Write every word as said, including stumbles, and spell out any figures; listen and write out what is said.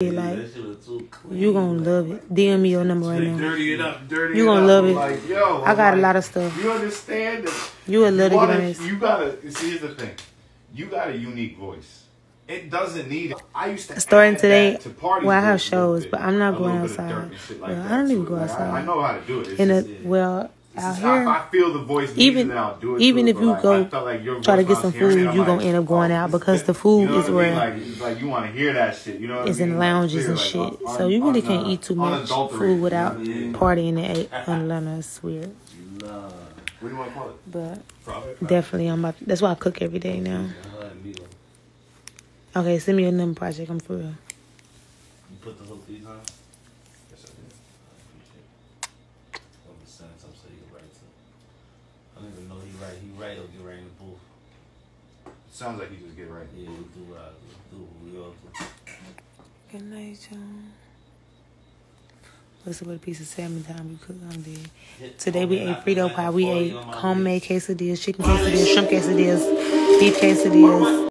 Like, you gonna love it. D M me your number right now. Dirty it up, dirty you gonna it up. love it. Like, yo, I got like, a lot of stuff. You understand that you would love to get You gotta see here's the thing. You got a unique voice. It doesn't need it. I used to starting today to well I have shows, bit, but I'm not going outside. Like well, I don't even go outside. I, I know how to do it. It's In just, a, yeah. Well out here, I, I feel the voice even I'll do it even too, if you like, go like try to get some food, you're gonna like, end up going out because the food you know is where like, like you want to hear that shit. You know what it's I mean? in lounges like, and like, shit, on, so you really can't uh, eat too much food without yeah, yeah. partying at Atlanta. It's weird. Love. What do you want to call it? But Profit? definitely, I'm about. To, that's why I cook every day now. Okay, send me a number project. I'm for real. You put the whole thing on. I don't even know he right. He right. He'll get right in the booth. Sounds like he just get right. Yeah, we do. Uh, we do. We all do. Good night, John. What's up with a piece of salmon time? We cook on there. Today we ate Frito pie. We ate homemade quesadillas, chicken quesadillas, shrimp quesadillas, beef quesadillas.